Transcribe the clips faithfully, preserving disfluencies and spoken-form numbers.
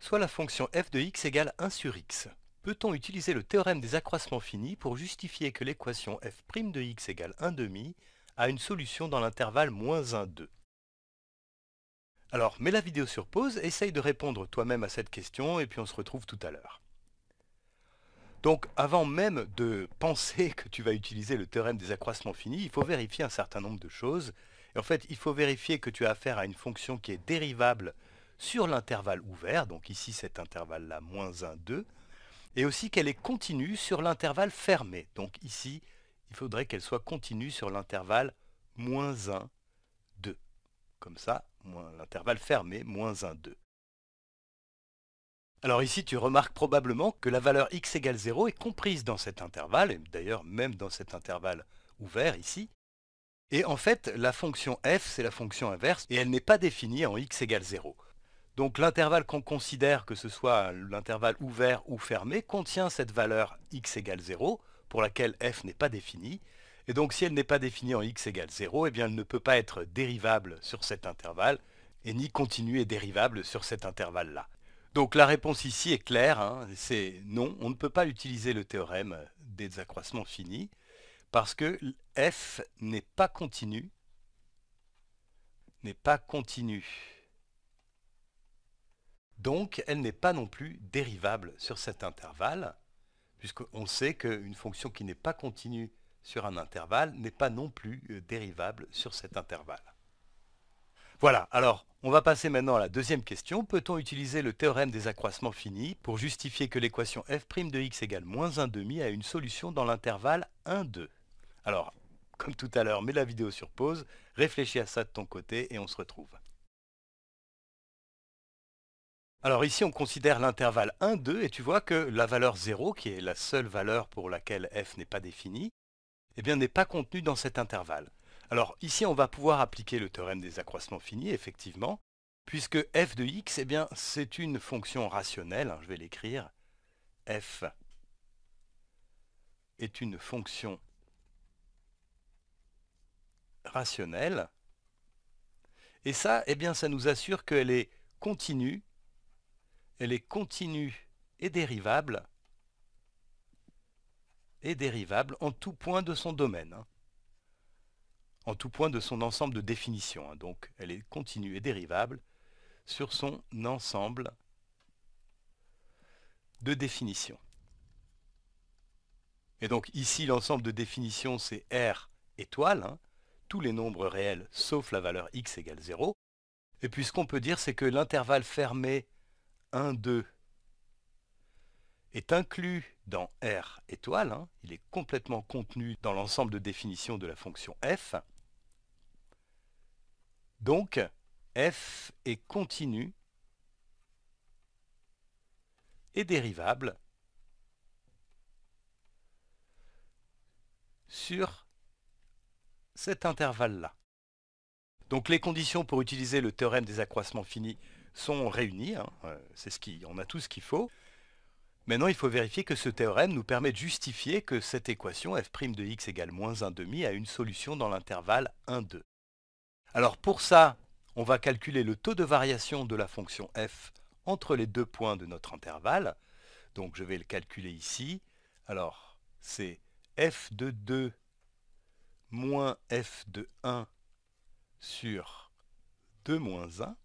soit la fonction f de x égale un sur x. Peut-on utiliser le théorème des accroissements finis pour justifier que l'équation f' de x égale un demi a une solution dans l'intervalle moins un, deux? Alors, mets la vidéo sur pause, essaye de répondre toi-même à cette question et puis on se retrouve tout à l'heure. Donc, avant même de penser que tu vas utiliser le théorème des accroissements finis, il faut vérifier un certain nombre de choses. Et en fait, il faut vérifier que tu as affaire à une fonction qui est dérivable sur l'intervalle ouvert, donc ici cet intervalle-là, moins un, deux, et aussi qu'elle est continue sur l'intervalle fermé. Donc ici, il faudrait qu'elle soit continue sur l'intervalle moins un, deux. Comme ça, l'intervalle fermé, moins un, deux. Alors ici, tu remarques probablement que la valeur x égale zéro est comprise dans cet intervalle, et d'ailleurs même dans cet intervalle ouvert ici. Et en fait, la fonction f, c'est la fonction inverse, et elle n'est pas définie en x égale zéro. Donc l'intervalle qu'on considère, que ce soit l'intervalle ouvert ou fermé, contient cette valeur x égale zéro, pour laquelle f n'est pas définie. Et donc si elle n'est pas définie en x égale zéro, eh bien elle ne peut pas être dérivable sur cet intervalle, et ni continue et dérivable sur cet intervalle-là. Donc la réponse ici est claire, hein, c'est non, on ne peut pas utiliser le théorème des accroissements finis parce que f n'est pas continu, n'est pas continue. Donc elle n'est pas non plus dérivable sur cet intervalle, puisqu'on sait qu'une fonction qui n'est pas continue sur un intervalle n'est pas non plus dérivable sur cet intervalle. Voilà, alors on va passer maintenant à la deuxième question. Peut-on utiliser le théorème des accroissements finis pour justifier que l'équation f' de x égale moins un demi a une solution dans l'intervalle un, deux? Alors, comme tout à l'heure, mets la vidéo sur pause, réfléchis à ça de ton côté et on se retrouve. Alors ici, on considère l'intervalle un, deux et tu vois que la valeur zéro, qui est la seule valeur pour laquelle f n'est pas définie, eh bien, n'est pas contenue dans cet intervalle. Alors ici, on va pouvoir appliquer le théorème des accroissements finis, effectivement, puisque f de x, eh bien, c'est une fonction rationnelle, hein, je vais l'écrire, f est une fonction rationnelle, et ça, eh bien, ça nous assure qu'elle est continue, elle est continue et dérivable, et dérivable en tout point de son domaine, hein. En tout point de son ensemble de définition. Donc elle est continue et dérivable sur son ensemble de définition. Et donc ici, l'ensemble de définition, c'est R étoile, hein, tous les nombres réels sauf la valeur x égale zéro. Et puis ce qu'on peut dire, c'est que l'intervalle fermé un, deux est inclus dans R étoile, hein, il est complètement contenu dans l'ensemble de définition de la fonction f. Donc f est continu et dérivable sur cet intervalle-là. Donc les conditions pour utiliser le théorème des accroissements finis sont réunies, hein, c'est ce qui, on a tout ce qu'il faut. Maintenant, il faut vérifier que ce théorème nous permet de justifier que cette équation f' de x égale moins un demi a une solution dans l'intervalle un, deux. Alors pour ça, on va calculer le taux de variation de la fonction f entre les deux points de notre intervalle. Donc je vais le calculer ici. Alors c'est f de deux moins f de un sur deux moins un.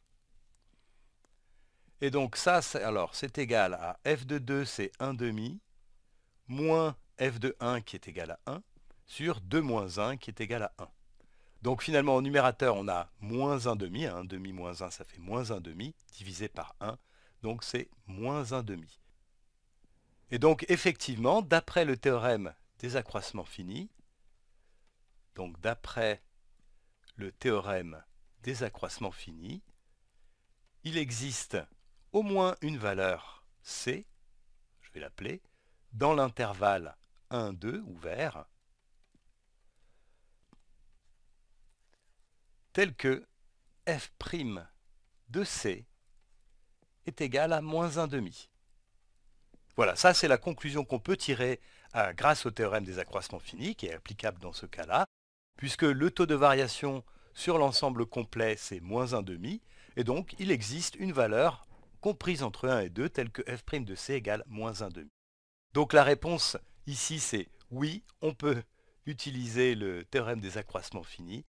Et donc ça, alors c'est égal à f de deux, c'est un demi, moins f de un qui est égal à un, sur deux moins un qui est égal à un. Donc finalement, au numérateur, on a moins un demi, hein, un demi moins un, ça fait moins un demi, divisé par un, donc c'est moins un demi. Et donc effectivement, d'après le théorème des accroissements finis, donc d'après le théorème des accroissements finis, il existe au moins une valeur C, je vais l'appeler, dans l'intervalle un, deux ouvert, tel que f' de C est égal à moins un demi. Voilà, ça c'est la conclusion qu'on peut tirer à, grâce au théorème des accroissements finis, qui est applicable dans ce cas-là, puisque le taux de variation sur l'ensemble complet, c'est moins un demi, et donc il existe une valeur comprise entre un et deux, telle que f' de c égale moins un demi. Donc la réponse ici, c'est oui, on peut utiliser le théorème des accroissements finis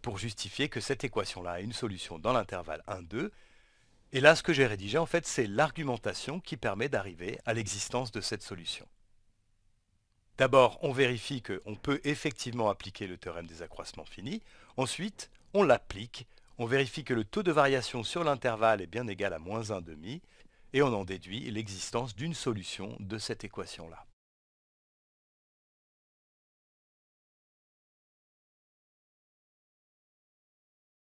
pour justifier que cette équation-là a une solution dans l'intervalle un, deux. Et là, ce que j'ai rédigé, en fait, c'est l'argumentation qui permet d'arriver à l'existence de cette solution. D'abord, on vérifie qu'on peut effectivement appliquer le théorème des accroissements finis. Ensuite, on l'applique, on vérifie que le taux de variation sur l'intervalle est bien égal à moins un demi, et on en déduit l'existence d'une solution de cette équation-là.